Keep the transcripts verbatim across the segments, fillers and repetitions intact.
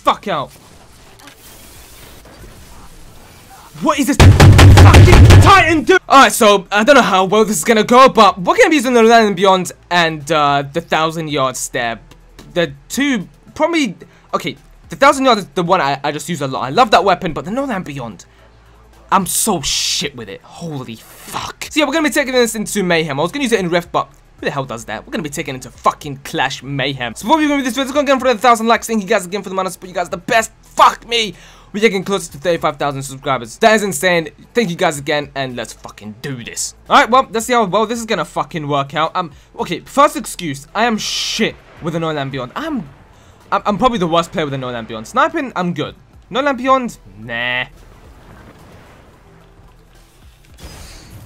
fuck out. What is this fucking Titan do? Alright, so I don't know how well this is gonna go, but we're gonna be using No Land Beyond and uh, the Thousand Yard Stair. The two, probably, okay, the Thousand Yard is the one I, I just use a lot. I love that weapon, but the No Land Beyond, I'm so shit with it. Holy fuck. So yeah, we're gonna be taking this into Mayhem. I was gonna use it in Rift, but who the hell does that? We're gonna be taking into fucking Clash Mayhem. So before we go with this video, let's go again for another thousand likes. Thank you guys again for the money. But you guys are the best. Fuck me. We're getting closer to thirty-five thousand subscribers. That is insane. Thank you guys again, and let's fucking do this. Alright, well, let's see how well this is gonna fucking work out. Um, okay, first excuse. I am shit with the No Land Beyond. I'm, I'm, I'm probably the worst player with the No Land Beyond. Sniping, I'm good. No Land Beyond, nah.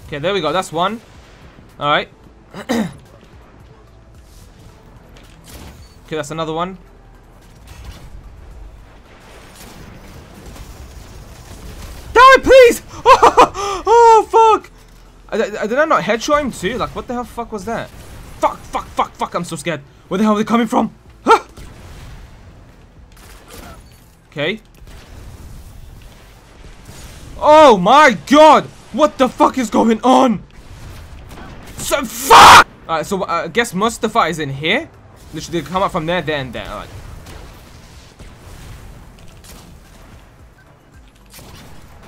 Okay, there we go. That's one. Alright. Okay, that's another one. Die, please! Oh, oh fuck! I, I, did I not headshot him too? Like, what the hell fuck was that? Fuck, fuck, fuck, fuck, I'm so scared. Where the hell are they coming from? Huh? Okay. Oh my god! What the fuck is going on? So, fuck! Alright, so uh, I guess Mustafa is in here. Literally, they come up from there, there, and there. Alright.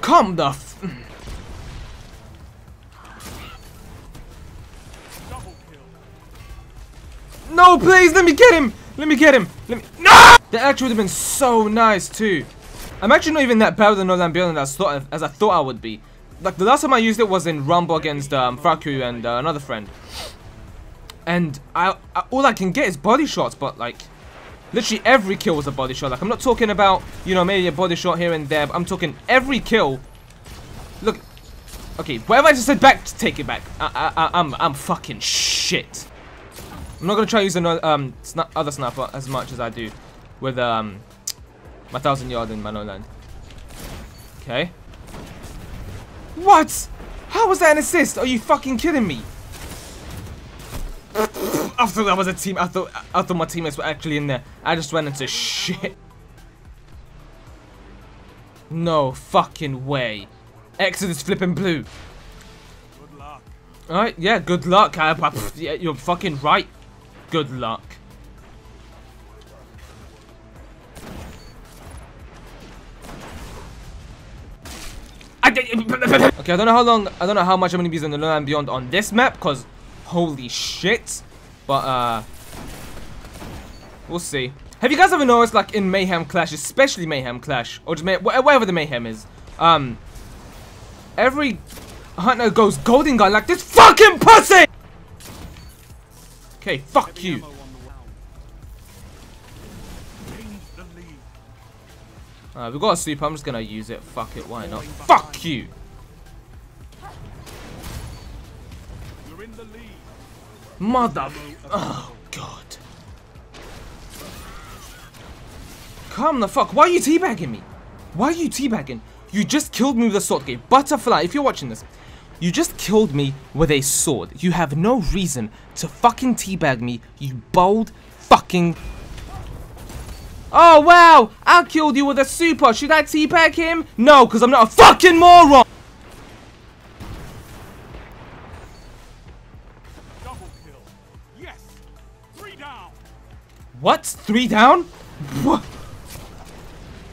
Come the f. No, please, let me get him! Let me get him! Let me. No! That actually would have been so nice, too. I'm actually not even that bad with the No Land Beyond as, as I thought I would be. Like, the last time I used it was in Rumble against um, Fraku and uh, another friend. And I, I, all I can get is body shots, but like, literally every kill was a body shot. Like, I'm not talking about, you know, maybe a body shot here and there, but I'm talking every kill. Look, okay, whatever I just said back, take it back. I, I, I'm, I'm fucking shit. I'm not gonna try using another um, sna other sniper as much as I do with um, my thousand yard and my no land. Okay. What? How was that an assist? Are you fucking kidding me? I thought that was a team. I thought I thought my teammates were actually in there. I just went into shit. No fucking way. Exodus flipping blue. Good luck. All right, yeah, good luck. I, I, yeah, you're fucking right. Good luck. I okay, I don't know how long. I don't know how much I'm gonna be using the No Land Beyond on this map, cause. Holy shit, but uh, we'll see. Have you guys ever noticed, like in Mayhem Clash, especially Mayhem Clash, or just May whatever the Mayhem is, um, every hunter goes Golden Gun like this fucking pussy! Okay, fuck you. Uh, we got a super, I'm just gonna use it, fuck it, why not? Fuck you! Mother... Oh, God. Come the fuck. Why are you teabagging me? Why are you teabagging? You just killed me with a sword game. Butterfly, if you're watching this, you just killed me with a sword. You have no reason to fucking teabag me, you bold fucking... Oh, wow! I killed you with a super. Should I teabag him? No, because I'm not a fucking moron! What? Three down? What?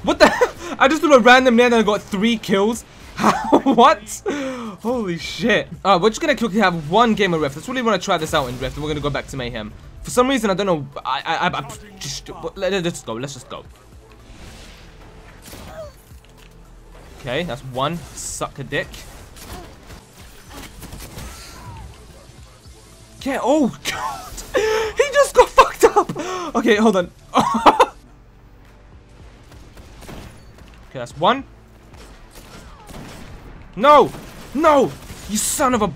What the hell? I just threw a random nade and I got three kills. What? Holy shit. Alright, we're just gonna quickly have one game of Rift. I just really wanna try this out in Rift, and we're gonna go back to Mayhem. For some reason, I don't know. I, I, I, I just, let's just go, let's just go. Okay, that's one. Suck a dick. Yeah, oh god. He just got fucked up. Okay, hold on. Okay, that's one. No. No. You son of a...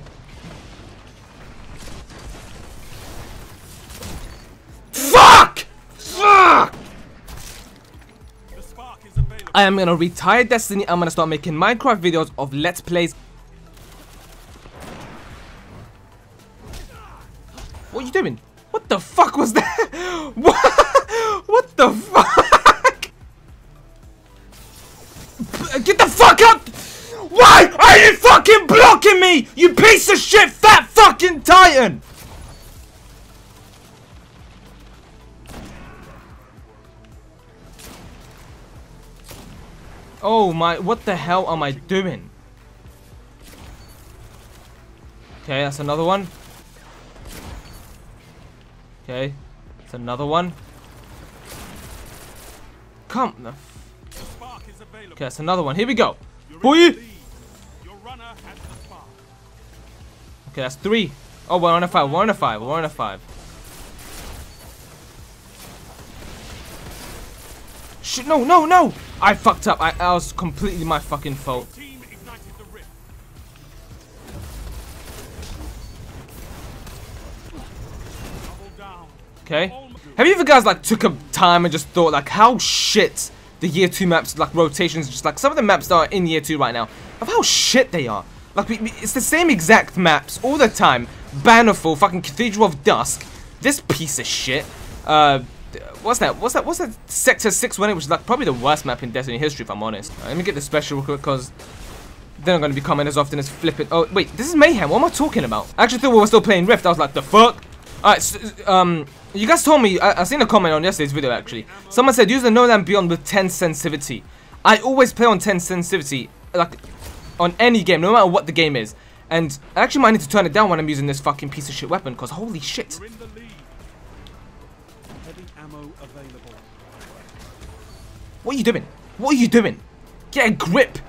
Fuck. Fuck. The spark is available. I am going to retire Destiny. I'm going to start making Minecraft videos of Let's Plays. What are you doing? What the fuck was that? What? What the fuck? me, you piece of shit fat fucking Titan! Oh my, what the hell am I doing? Okay, that's another one. Okay, that's another one. Come the f okay, that's another one. Here we go. Boy! Okay, that's three. Oh, we're on a five, we're on a five, we're on a five. Shit, no, no, no! I fucked up. I, I was completely my fucking fault. Okay. Have you ever guys like took a time and just thought like how shit the year two maps, like rotations, just like some of the maps that are in year two right now, of how shit they are. Like we, we, it's the same exact maps all the time. Bannerful, fucking Cathedral of Dusk. This piece of shit. Uh, what's that? What's that? What's that? Sector six one eight, which is like probably the worst map in Destiny history, if I'm honest. Right, let me get the special real quick because they're not going to be coming as often as flipping. Oh wait, this is Mayhem. What am I talking about? I actually thought we were still playing Rift. I was like, the fuck. Alright, so, um, you guys told me, I, I seen a comment on yesterday's video actually. Someone said, use the No Land Beyond with ten sensitivity. I always play on ten sensitivity, like, on any game, no matter what the game is. And I actually might need to turn it down when I'm using this fucking piece of shit weapon, because holy shit. What are you doing? What are you doing? Get a grip.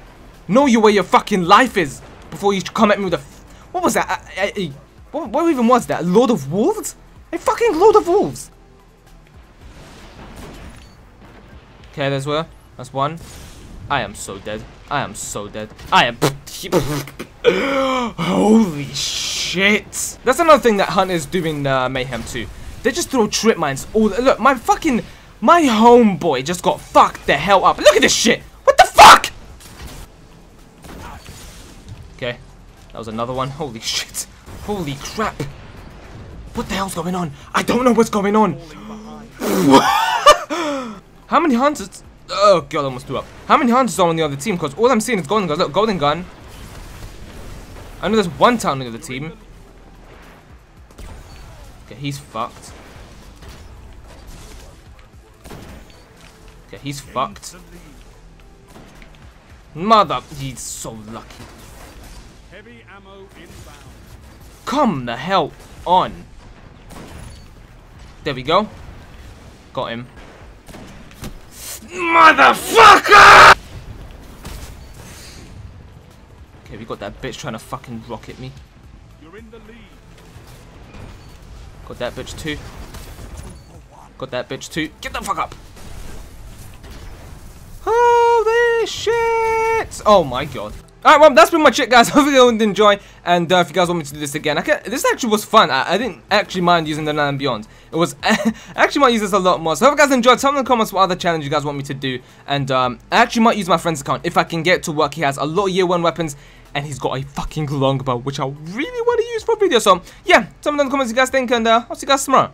Know you where your fucking life is before you come at me with a... F what was that? I, I, I, What, what even was that? Lord of Wolves? A fucking Lord of Wolves! Okay, there's where. That's one. I am so dead. I am so dead. I am... Holy shit! That's another thing that Hunt is doing uh, Mayhem too. They just throw trip mines all... Look, my fucking... My homeboy just got fucked the hell up. Look at this shit! What the fuck?! Okay. That was another one. Holy shit. Holy crap. What the hell's going on? I don't know what's going on. How many hunters? Oh god, I almost threw up. How many hunters are on the other team? Because all I'm seeing is Golden Gun. Look, Golden Gun. I know there's one town on the other team. Okay, he's fucked. Okay, he's fucked. Mother, he's so lucky. Heavy ammo inbound. Come the hell on. There we go. Got him. Motherfucker! Okay, we got that bitch trying to fucking rocket me. You're in the lead. Got that bitch too. Got that bitch too. Get the fuck up! Holy shit! Oh my god. Alright, well, that's been my shit, guys. Hopefully you enjoy, and uh, if you guys want me to do this again, I can, this actually was fun. I, I didn't actually mind using the No Land Beyond. It was, I actually might use this a lot more. So I hope you guys enjoyed. Tell me in the comments what other challenge you guys want me to do, and um, I actually might use my friend's account if I can get to work. He has a lot of year one weapons, and he's got a fucking longbow, which I really want to use for a video. So yeah, tell me in the comments what you guys think, and uh, I'll see you guys tomorrow.